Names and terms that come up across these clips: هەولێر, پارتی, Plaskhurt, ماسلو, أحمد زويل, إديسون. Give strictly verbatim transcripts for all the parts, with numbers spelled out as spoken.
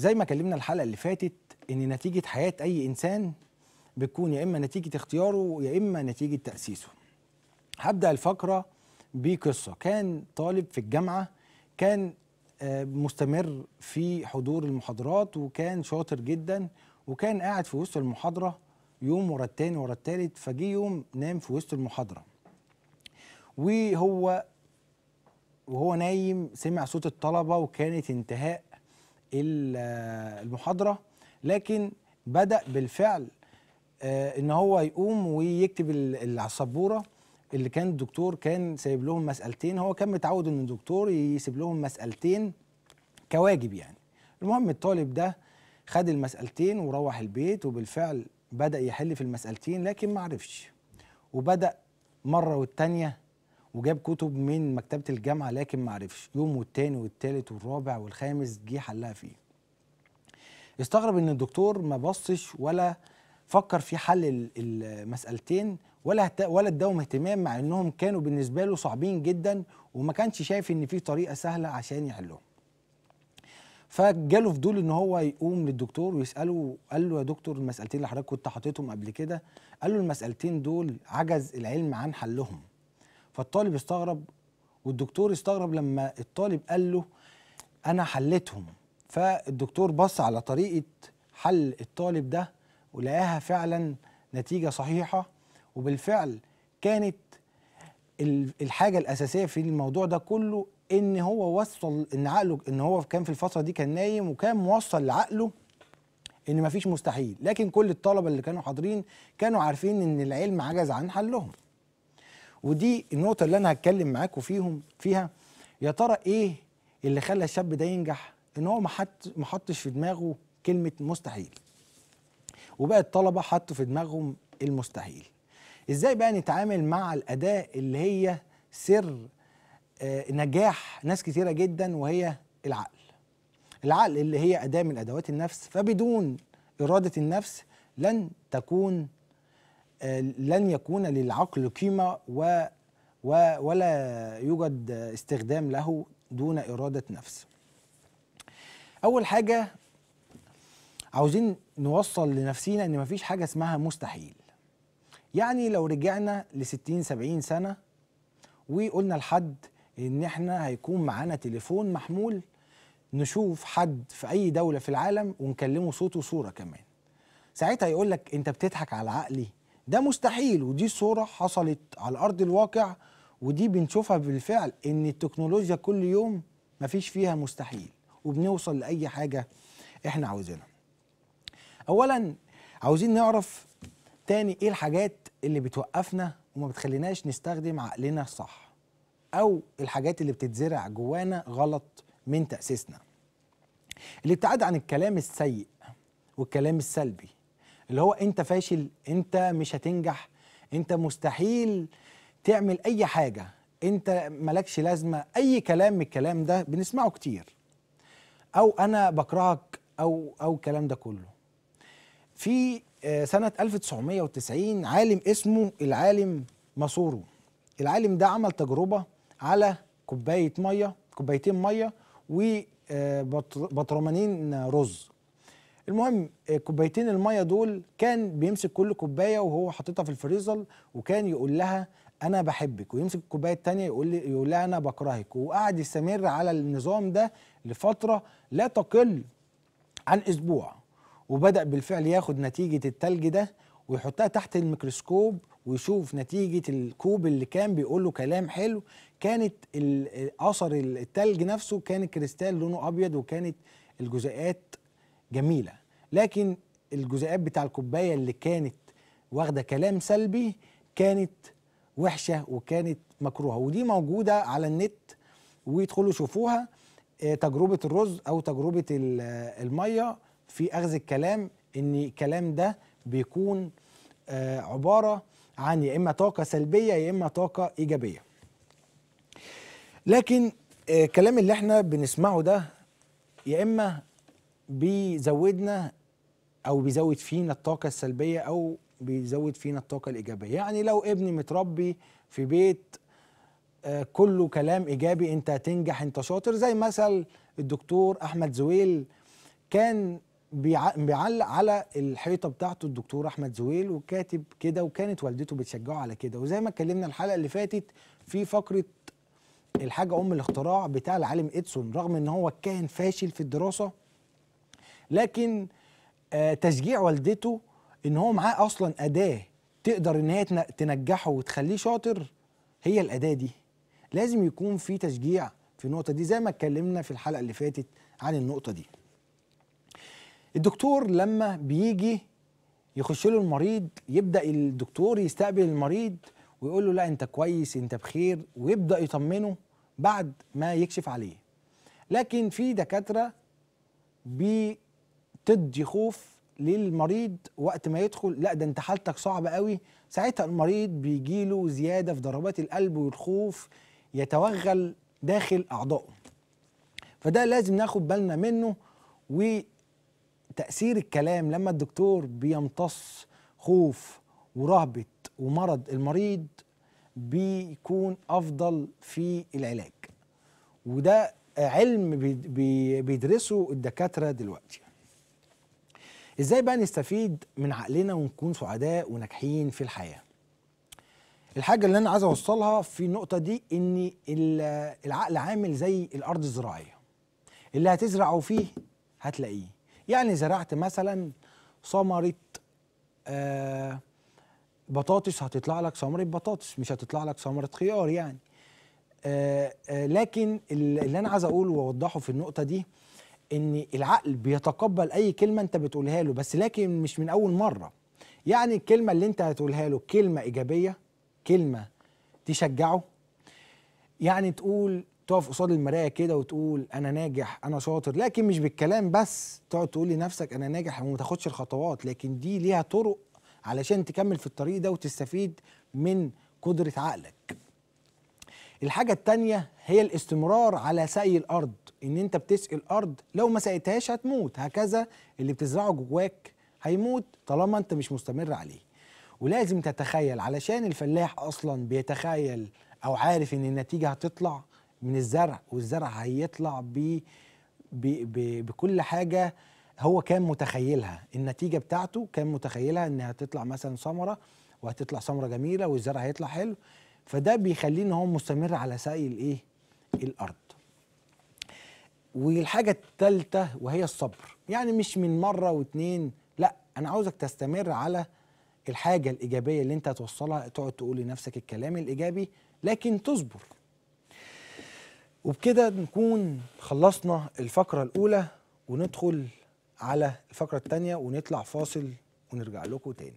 زي ما كلمنا الحلقه اللي فاتت ان نتيجه حياه اي انسان بتكون يا اما نتيجه اختياره يا اما نتيجه تاسيسه. هبدا الفقره بقصه، كان طالب في الجامعه، كان مستمر في حضور المحاضرات وكان شاطر جدا، وكان قاعد في وسط المحاضره يوم ورا التاني ورا التالت، فجه يوم نام في وسط المحاضره. وهو وهو نايم سمع صوت الطلبه وكانت انتهاء المحاضره، لكن بدأ بالفعل ان هو يقوم ويكتب على السبوره اللي كان الدكتور كان سايب لهم مسألتين، هو كان متعود ان الدكتور يسيب لهم مسألتين كواجب يعني. المهم الطالب ده خد المسألتين وروح البيت، وبالفعل بدأ يحل في المسألتين لكن ما عرفش، وبدأ مرة والتانية وجاب كتب من مكتبة الجامعة لكن ما عرفش، يوم والتاني والتالت والرابع والخامس جه حلها فيه. استغرب ان الدكتور ما بصش ولا فكر في حل المسألتين ولا ولا اداهم اهتمام، مع انهم كانوا بالنسبه له صعبين جدا وما كانش شايف ان في طريقه سهله عشان يحلهم. فجاله فضول ان هو يقوم للدكتور ويساله، قال له يا دكتور المسالتين اللي حضرتك كنت حاططهم قبل كده، قال له المسالتين دول عجز العلم عن حلهم. فالطالب استغرب والدكتور استغرب لما الطالب قال له انا حلتهم. فالدكتور بص على طريقه حل الطالب ده ولقاها فعلا نتيجه صحيحه، وبالفعل كانت الحاجه الاساسيه في الموضوع ده كله ان هو وصل ان عقله، ان هو كان في الفتره دي كان نايم وكان موصل لعقله ان مفيش مستحيل، لكن كل الطلبه اللي كانوا حاضرين كانوا عارفين ان العلم عجز عن حلهم. ودي النقطه اللي انا هتكلم معاكم فيهم فيها، يا ترى ايه اللي خلى الشاب ده ينجح؟ ان هو ما حطش في دماغه كلمه مستحيل، وبقى الطلبه حطوا في دماغهم المستحيل. ازاي بقى نتعامل مع الأداة اللي هي سر نجاح ناس كتيرة جدا، وهي العقل. العقل اللي هي أداة من أدوات النفس، فبدون إرادة النفس لن تكون لن يكون للعقل قيمة و ولا يوجد استخدام له دون إرادة نفس. أول حاجة عاوزين نوصل لنفسينا إن مفيش حاجة اسمها مستحيل. يعني لو رجعنا ل ستين سبعين سنة وقلنا لحد إن إحنا هيكون معانا تليفون محمول، نشوف حد في أي دولة في العالم ونكلمه صوت وصورة كمان، ساعتها يقول لك أنت بتضحك على عقلي، ده مستحيل. ودي صورة حصلت على أرض الواقع، ودي بنشوفها بالفعل إن التكنولوجيا كل يوم مفيش فيها مستحيل، وبنوصل لأي حاجة إحنا عاوزينها. أولاً عاوزين نعرف تاني ايه الحاجات اللي بتوقفنا وما بتخليناش نستخدم عقلنا صح، او الحاجات اللي بتتزرع جوانا غلط من تأسيسنا. الابتعاد عن الكلام السيء والكلام السلبي اللي هو انت فاشل، انت مش هتنجح، انت مستحيل تعمل اي حاجة، انت مالكش لازمة، اي كلام من الكلام ده بنسمعه كتير، او انا بكرهك، او او الكلام ده كله. في سنة ألف وتسعمية وتسعين عالم اسمه العالم ماسلو، العالم ده عمل تجربة على كوباية مية، كوبايتين مية وبطرمانين رز. المهم كوبايتين المية دول كان بيمسك كل كوباية وهو حاططها في الفريزر، وكان يقول لها أنا بحبك، ويمسك الكوباية التانية يقول, يقول لها أنا بكرهك، وقعد يستمر على النظام ده لفترة لا تقل عن أسبوع، وبدأ بالفعل ياخد نتيجة التلج ده ويحطها تحت الميكروسكوب ويشوف نتيجة الكوب اللي كان بيقول له كلام حلو. كانت أثر التلج نفسه كان كريستال لونه أبيض وكانت الجزيئات جميلة، لكن الجزيئات بتاع الكوباية اللي كانت واخدة كلام سلبي كانت وحشة وكانت مكروهة. ودي موجودة على النت ويدخلوا شوفوها، تجربة الرز أو تجربة المية في أخذ الكلام، إن الكلام ده بيكون آه عبارة عن يا إما طاقة سلبية يا إما طاقة إيجابية. لكن آه الكلام اللي إحنا بنسمعه ده يا إما بيزودنا أو بيزود فينا الطاقة السلبية أو بيزود فينا الطاقة الإيجابية. يعني لو ابني متربي في بيت آه كله كلام إيجابي، أنت هتنجح، أنت شاطر، زي مثل الدكتور أحمد زويل كان بيعلق على الحيطه بتاعته الدكتور احمد زويل وكاتب كده، وكانت والدته بتشجعه على كده. وزي ما اتكلمنا الحلقه اللي فاتت في فقره الحاجه ام الاختراع بتاع العالم إديسون، رغم ان هو كان فاشل في الدراسه لكن آه تشجيع والدته ان هو معاه اصلا اداه تقدر ان هي تنجحه وتخليه شاطر، هي الاداه دي. لازم يكون في تشجيع في النقطه دي زي ما اتكلمنا في الحلقه اللي فاتت عن النقطه دي. الدكتور لما بيجي يخش له المريض يبدأ الدكتور يستقبل المريض ويقول له لا انت كويس انت بخير، ويبدأ يطمنه بعد ما يكشف عليه. لكن في دكاترة بتدي خوف للمريض وقت ما يدخل، لا ده انت حالتك صعبة قوي. ساعتها المريض بيجيله زيادة في ضربات القلب والخوف يتوغل داخل أعضائه. فده لازم ناخد بالنا منه. و تأثير الكلام لما الدكتور بيمتص خوف ورهبة ومرض المريض بيكون أفضل في العلاج، وده علم بيدرسه الدكاترة دلوقتي. إزاي بقى نستفيد من عقلنا ونكون سعداء وناجحين في الحياة؟ الحاجة اللي أنا عايز أوصلها في النقطة دي إن العقل عامل زي الأرض الزراعية، اللي هتزرعه فيه هتلاقيه. يعني زرعت مثلا ثمرة آه بطاطس هتطلع لك ثمرة بطاطس، مش هتطلع لك ثمرة خيار يعني. آه آه لكن اللي انا عايز اقوله واوضحه في النقطة دي ان العقل بيتقبل اي كلمة انت بتقولها له، بس لكن مش من اول مرة. يعني الكلمة اللي انت هتقولها له كلمة ايجابية، كلمة تشجعه، يعني تقول تقف قصاد المرايه كده وتقول انا ناجح انا شاطر، لكن مش بالكلام بس تقعد تقول لنفسك انا ناجح وما تاخدش الخطوات. لكن دي ليها طرق علشان تكمل في الطريق ده وتستفيد من قدره عقلك. الحاجه الثانيه هي الاستمرار على سقي الارض، ان انت بتسقي الارض، لو ما سقيتهاش هتموت. هكذا اللي بتزرعه جواك هيموت طالما انت مش مستمر عليه. ولازم تتخيل، علشان الفلاح اصلا بيتخيل او عارف ان النتيجه هتطلع من الزرع، والزرع هيطلع ب بكل حاجه هو كان متخيلها. النتيجه بتاعته كان متخيلها انها هتطلع مثلا ثمره، وهتطلع ثمره جميله، والزرع هيطلع حلو. فده بيخليه ان هو مستمر على سقي الايه الارض. والحاجه الثالثه وهي الصبر، يعني مش من مره واتنين، لا انا عاوزك تستمر على الحاجه الايجابيه اللي انت هتوصلها، تقعد تقول لنفسك الكلام الايجابي لكن تصبر. وبكده نكون خلصنا الفقرة الأولى، وندخل على الفقرة الثانية ونطلع فاصل ونرجع لكم تاني.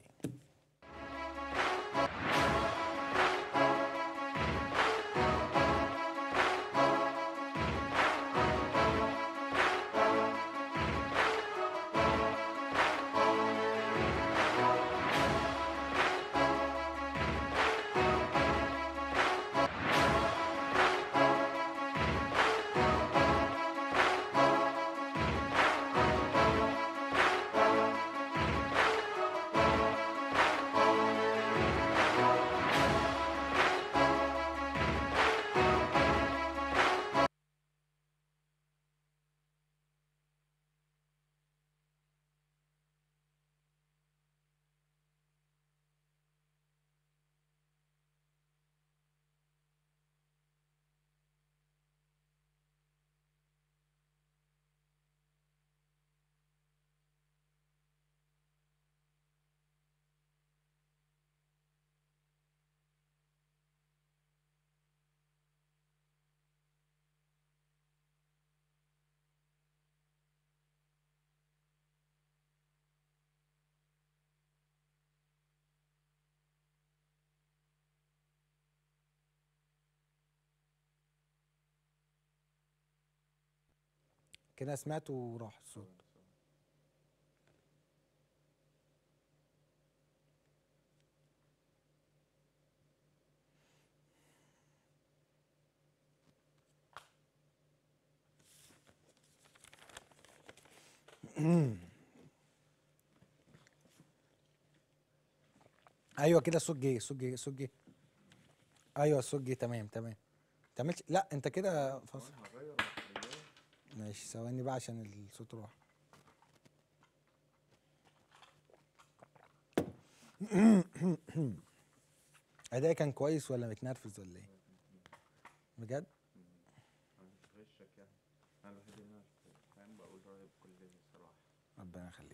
كده سمعته وراح الصوت. ايوه كده الصوت جه، الصوت جه، الصوت جه. ايوه الصوت جه، تمام تمام. ما تعملش، لا انت كده فاصل. ماشي ثواني بقى عشان الصوت راح. أداء كان كويس ولا متنرفز ولا إيه؟ بجد؟ ربنا يخليك.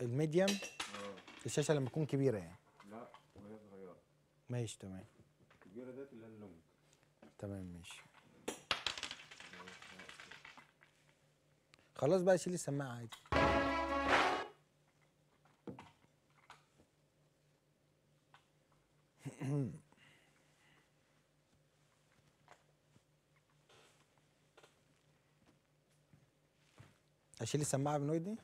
الميديم اه الشاشه لما تكون كبيره يعني؟ لا وهي صغيره. ماشي تمام. الكبيره ديت اللي هي اللونج. تمام ماشي. خلاص بقى شيل السماعه عادي. اشيل السماعه من ودني؟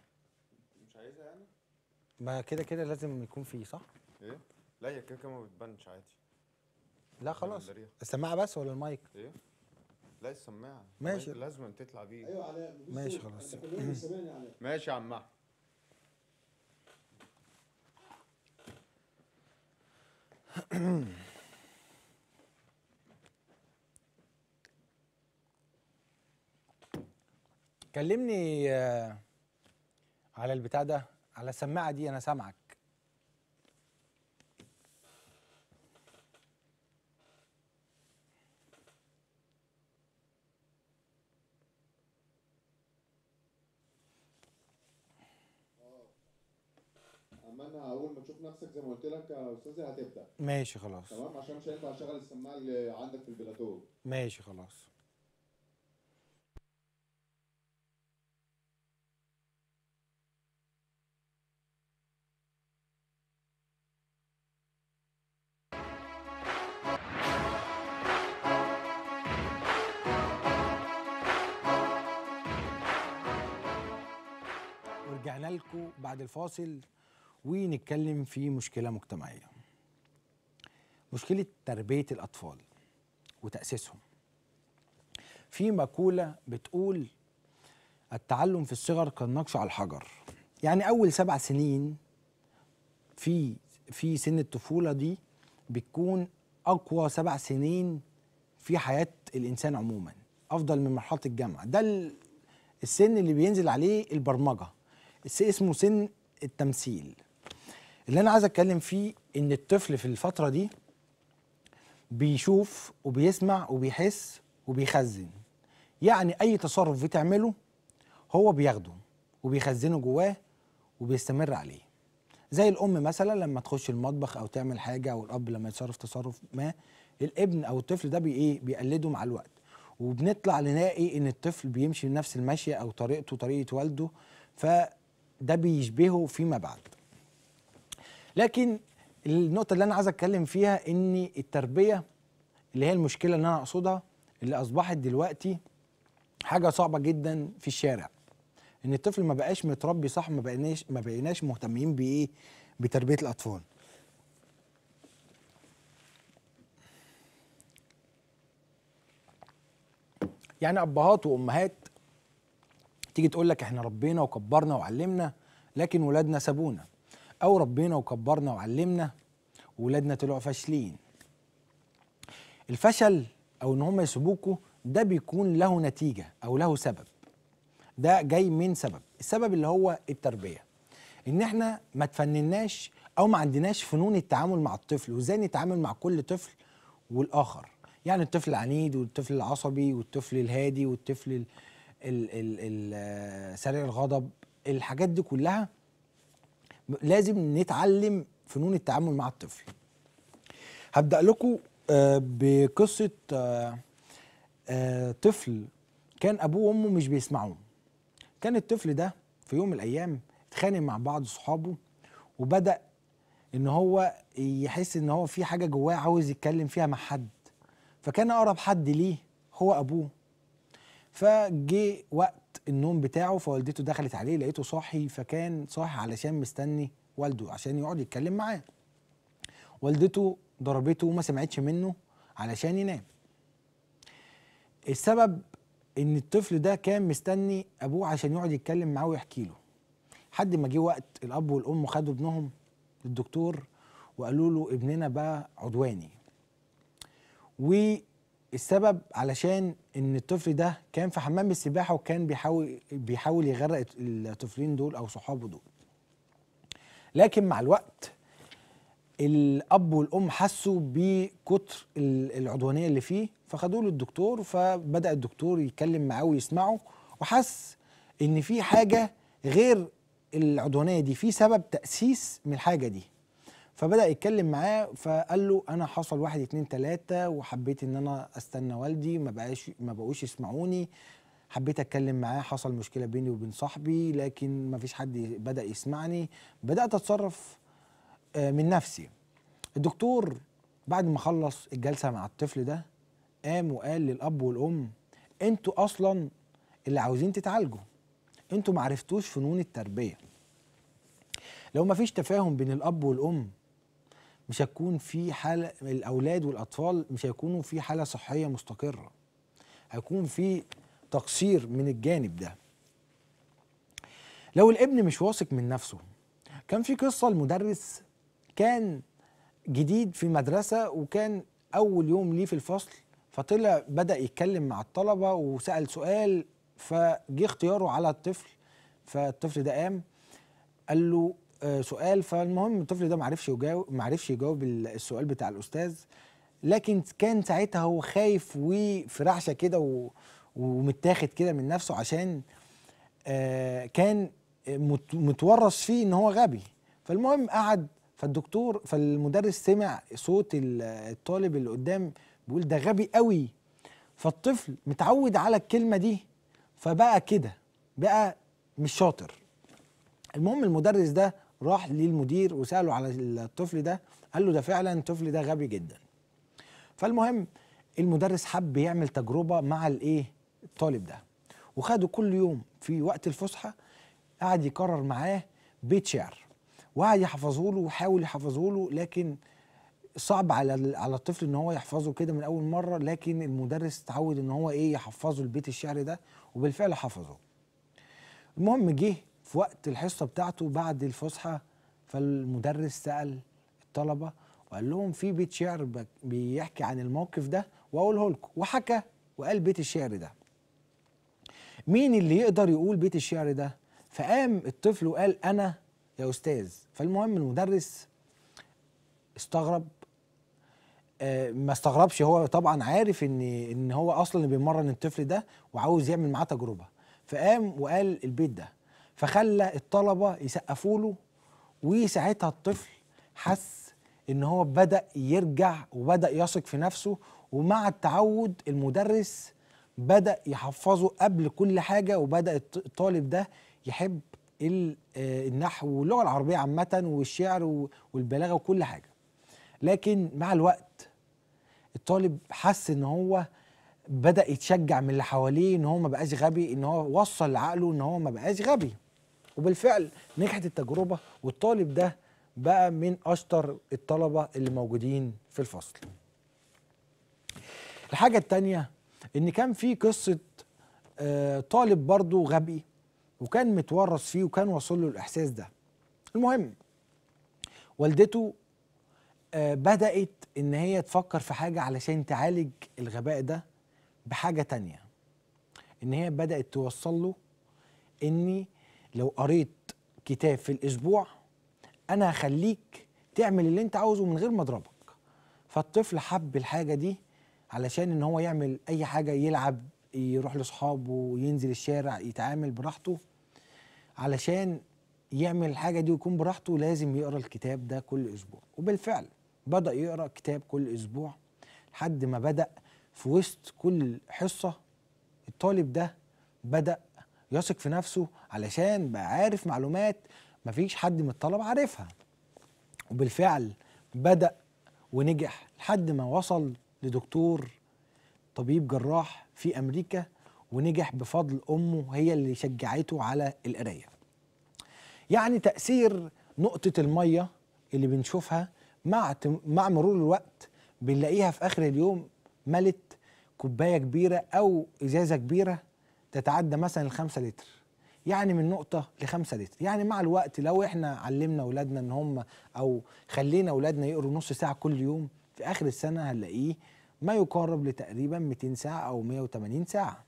ما كده كده لازم يكون فيه صح؟ ايه؟ لا هي كده كده ما بتبانش عادي. لا خلاص السماعه بس ولا المايك؟ ايه؟ لا السماعه. ماشي لازم تطلع بيه. ايوه علاء ماشي خلاص. ماشي يا عم احمد. كلمني على البتاع ده، على السماعة دي. أنا سامعك. اه أما أنا أول ما تشوف نفسك زي ما قلت لك يا أستاذي هتبدأ. ماشي خلاص. تمام عشان مش هينفع أشغل السماعة اللي عندك في البلاتو. ماشي خلاص. رجعنا لكم بعد الفاصل ونتكلم في مشكلة مجتمعية، مشكلة تربية الأطفال وتأسيسهم. في مقولة بتقول التعلم في الصغر كالنقش على الحجر، يعني أول سبع سنين في في سن الطفولة دي بتكون أقوى سبع سنين في حياة الإنسان عموما، أفضل من مرحلة الجامعة. ده السن اللي بينزل عليه البرمجة، اسمه سن التمثيل. اللي انا عايز اتكلم فيه ان الطفل في الفتره دي بيشوف وبيسمع وبيحس وبيخزن، يعني اي تصرف بتعمله هو بياخده وبيخزنه جواه وبيستمر عليه. زي الام مثلا لما تخش المطبخ او تعمل حاجه، او الاب لما يتصرف تصرف ما، الابن او الطفل ده بي ايه بيقلده مع الوقت. وبنطلع نلاقي ان الطفل بيمشي بنفس المشيه او طريقته طريقه والده، فده بيشبهه فيما بعد. لكن النقطة اللي أنا عايز أتكلم فيها إن التربية اللي هي المشكلة اللي أنا أقصدها، اللي أصبحت دلوقتي حاجة صعبة جدا في الشارع. إن الطفل ما بقاش متربي صح، ما بقيناش ما بقيناش مهتمين بإيه؟ بتربية الأطفال. يعني أبهات وأمهات تيجي تقول لك احنا ربينا وكبرنا وعلمنا لكن ولادنا سابونا، او ربينا وكبرنا وعلمنا ولادنا طلعوا فاشلين. الفشل او ان هم يسيبوكوا ده بيكون له نتيجه او له سبب. ده جاي من سبب، السبب اللي هو التربيه، ان احنا ما تفنناش او ما عندناش فنون التعامل مع الطفل وازاي نتعامل مع كل طفل والاخر. يعني الطفل العنيد والطفل العصبي والطفل الهادي والطفل سريع الغضب، الحاجات دي كلها لازم نتعلم فنون التعامل مع الطفل. هبدأ لكم بقصة طفل كان أبوه وأمه مش بيسمعوه. كان الطفل ده في يوم من الأيام اتخانق مع بعض صحابه، وبدأ إن هو يحس إن هو في حاجة جواه عاوز يتكلم فيها مع حد، فكان أقرب حد ليه هو أبوه. فجه وقت النوم بتاعه، فوالدته دخلت عليه لقيته صاحي، فكان صاحي علشان مستني والده عشان يقعد يتكلم معاه. والدته ضربته وما سمعتش منه علشان ينام. السبب ان الطفل ده كان مستني ابوه عشان يقعد يتكلم معاه ويحكي له. لحد ما جه وقت الاب والام خدوا ابنهم للدكتور وقالوا له ابننا بقى عدواني. والسبب علشان ان الطفل ده كان في حمام السباحه وكان بيحاول بيحاول يغرق الطفلين دول او صحابه دول. لكن مع الوقت الاب والام حسوا بكتر العدوانيه اللي فيه، فخدوه للدكتور، فبدا الدكتور يتكلم معاه ويسمعه، وحس ان في حاجه غير العدوانيه دي، في سبب تاسيس من الحاجه دي. فبدا يتكلم معاه، فقال له انا حصل واحد اتنين تلاته، وحبيت ان انا استنى والدي، ما بقاش ما بقوش يسمعوني، حبيت اتكلم معاه، حصل مشكله بيني وبين صاحبي لكن ما فيش حد بدا يسمعني، بدات اتصرف من نفسي. الدكتور بعد ما خلص الجلسه مع الطفل ده قام وقال للاب والام انتوا اصلا اللي عاوزين تتعالجوا، انتوا ما عرفتوش فنون التربيه. لو ما فيش تفاهم بين الاب والام مش هتكون في حاله، الاولاد والاطفال مش هيكونوا في حاله صحيه مستقره، هيكون في تقصير من الجانب ده. لو الابن مش واثق من نفسه، كان في قصه المدرس كان جديد في مدرسة وكان أول يوم ليه في الفصل، فطلع بدأ يتكلم مع الطلبة وسأل سؤال، فجه اختياره على الطفل، فالطفل ده قام قال له سؤال، فالمهم الطفل ده معرفش يجاوب معرفش يجاوب السؤال بتاع الأستاذ، لكن كان ساعتها هو خايف وفي رعشة كده ومتاخد كده من نفسه، عشان كان متورث فيه إن هو غبي. فالمهم قعد، فالدكتور فالمدرس سمع صوت الطالب اللي قدام بيقول ده غبي قوي، فالطفل متعود على الكلمه دي فبقى كده، بقى مش شاطر. المهم المدرس ده راح للمدير وساله على الطفل ده، قال له ده فعلا الطفل ده غبي جدا. فالمهم المدرس حب يعمل تجربه مع الايه الطالب ده، وخده كل يوم في وقت الفسحه قعد يكرر معاه بيت شعر، وقعد يحفظه له وحاول يحفظه له، لكن صعب على على الطفل ان هو يحفظه كده من اول مره، لكن المدرس اتعود ان هو ايه يحفظه البيت الشعر ده، وبالفعل حفظه. المهم جه في وقت الحصه بتاعته بعد الفسحه، فالمدرس سال الطلبه وقال لهم في بيت شعر بيحكي عن الموقف ده واقوله لكم، وحكى وقال بيت الشعر ده. مين اللي يقدر يقول بيت الشعر ده؟ فقام الطفل وقال انا يا أستاذ. فالمهم المدرس استغرب، آه ما استغربش، هو طبعا عارف ان ان هو اصلا اللي بيمرن الطفل ده وعاوز يعمل معاه تجربه، فقام وقال البيت ده، فخلى الطلبه يسقفوا له، وساعتها الطفل حس ان هو بدأ يرجع وبدأ يثق في نفسه، ومع التعود المدرس بدأ يحفظه قبل كل حاجه، وبدأ الطالب ده يحب النحو واللغه العربيه عامه والشعر والبلاغه وكل حاجه. لكن مع الوقت الطالب حس ان هو بدا يتشجع من اللي حواليه، ان هو ما بقاش غبي، ان هو وصل لعقله ان هو ما بقاش غبي. وبالفعل نجحت التجربه، والطالب ده بقى من اشطر الطلبه اللي موجودين في الفصل. الحاجه الثانيه ان كان في قصه طالب برضه غبي وكان متورث فيه وكان واصل له الاحساس ده. المهم والدته بدأت إن هي تفكر في حاجة علشان تعالج الغباء ده بحاجة تانية. إن هي بدأت توصل له إني لو قريت كتاب في الأسبوع أنا هخليك تعمل اللي أنت عاوزه من غير ما أضربك. فالطفل حب الحاجة دي علشان إن هو يعمل أي حاجة، يلعب، يروح لأصحابه، ينزل الشارع، يتعامل براحته. علشان يعمل الحاجة دي ويكون براحته لازم يقرأ الكتاب ده كل أسبوع. وبالفعل بدأ يقرأ كتاب كل أسبوع لحد ما بدأ في وسط كل حصة الطالب ده بدأ يثق في نفسه علشان بقى عارف معلومات مفيش حد من الطلبة عارفها. وبالفعل بدأ ونجح لحد ما وصل لدكتور طبيب جراح في أمريكا، ونجح بفضل أمه هي اللي شجعته على القراية. يعني تأثير نقطة المية اللي بنشوفها مع مع مرور الوقت بنلاقيها في آخر اليوم ملت كوباية كبيرة أو إزازة كبيرة تتعدى مثلا الخمسة لتر، يعني من نقطة لخمسة لتر. يعني مع الوقت لو احنا علمنا أولادنا إن هم أو خلينا أولادنا يقروا نص ساعة كل يوم، في آخر السنة هنلاقيه ما يقارب لتقريبا مئتين ساعة أو مئة وثمانين ساعة.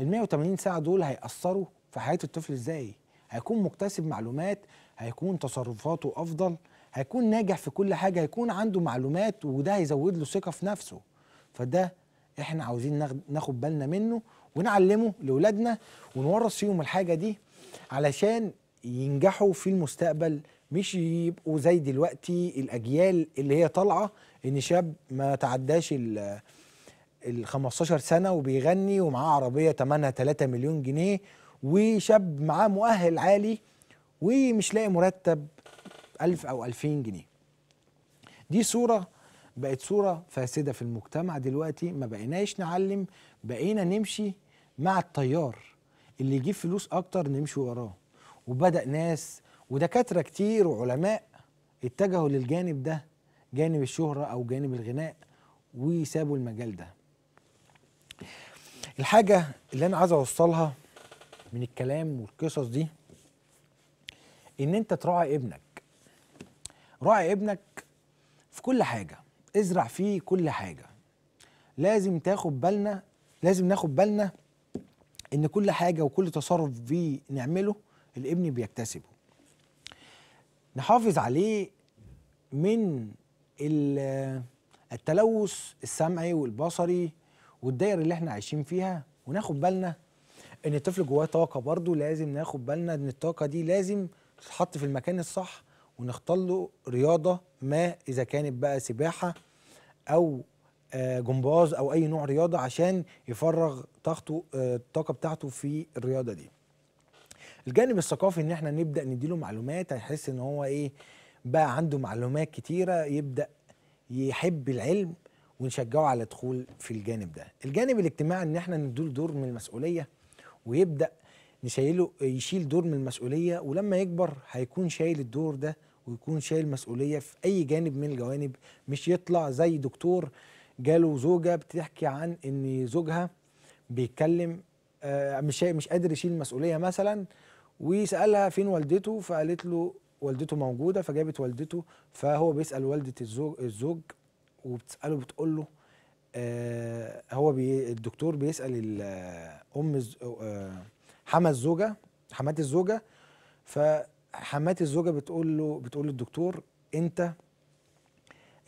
ال مئة وثمانين ساعة دول هيأثروا في حياة الطفل إزاي؟ هيكون مكتسب معلومات، هيكون تصرفاته أفضل، هيكون ناجح في كل حاجة، هيكون عنده معلومات، وده هيزود له ثقة في نفسه. فده احنا عاوزين ناخد بالنا منه ونعلمه لأولادنا ونورث فيهم الحاجة دي علشان ينجحوا في المستقبل، مش يبقوا زي دلوقتي الأجيال اللي هي طالعة إن شاب ما تعداش ال خمستاشر سنة وبيغني ومعاه عربية ثمنها تلاتة مليون جنيه، وشاب معاه مؤهل عالي ومش لاقي مرتب ألف أو ألفين جنيه. دي صورة بقت صورة فاسدة في المجتمع دلوقتي. ما بقيناش نعلم، بقينا نمشي مع التيار اللي يجيب فلوس أكتر نمشي وراه. وبدأ ناس ودكاترة كتير وعلماء اتجهوا للجانب ده، جانب الشهرة أو جانب الغناء، وسابوا المجال ده. الحاجة اللي أنا عايز أوصلها من الكلام والقصص دي إن أنت تراعي ابنك. راعي ابنك في كل حاجة، ازرع فيه كل حاجة. لازم تاخد بالنا، لازم ناخد بالنا إن كل حاجة وكل تصرف فيه نعمله الابن بيكتسبه. نحافظ عليه من التلوث السمعي والبصري والدايرة اللي احنا عايشين فيها، وناخد بالنا ان الطفل جواه طاقة. برضو لازم ناخد بالنا ان الطاقة دي لازم تتحط في المكان الصح، ونختار له رياضة ما إذا كانت بقى سباحة أو جمباز أو أي نوع رياضة عشان يفرغ طاقته الطاقة بتاعته في الرياضة دي. الجانب الثقافي ان احنا نبدأ نديله معلومات، هيحس ان هو ايه بقى عنده معلومات كتيرة، يبدأ يحب العلم، ونشجعه على دخول في الجانب ده. الجانب الاجتماعي ان احنا نديله دور من المسؤولية، ويبدأ نشيله يشيل دور من المسؤولية، ولما يكبر هيكون شايل الدور ده ويكون شايل مسؤولية في أي جانب من الجوانب. مش يطلع زي دكتور جاله زوجة بتحكي عن ان زوجها بيتكلم مش مش قادر يشيل المسؤولية مثلا، وسألها فين والدته، فقالت له والدته موجودة، فجابت والدته. فهو بيسأل والدة الزوج, الزوج وبتسأله بتقول له آه هو بي الدكتور بيسأل أم آه حما الزوجة حمات الزوجة، فحمات الزوجة بتقول له بتقول للدكتور أنت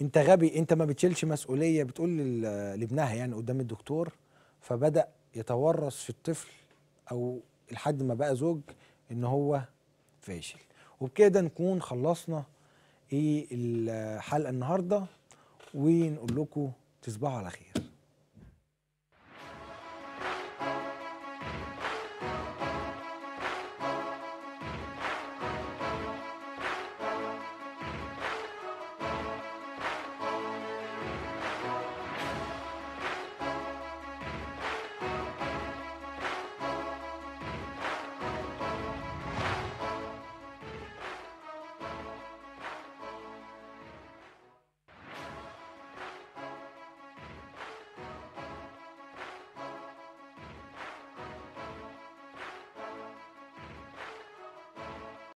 أنت غبي، أنت ما بتشيلش مسؤولية، بتقول لابنها يعني قدام الدكتور. فبدأ يتورث في الطفل أو لحد ما بقى زوج ان هو فاشل. وبكده نكون خلصنا ايه الحلقه النهارده، ونقول لكم تصبحوا على خير.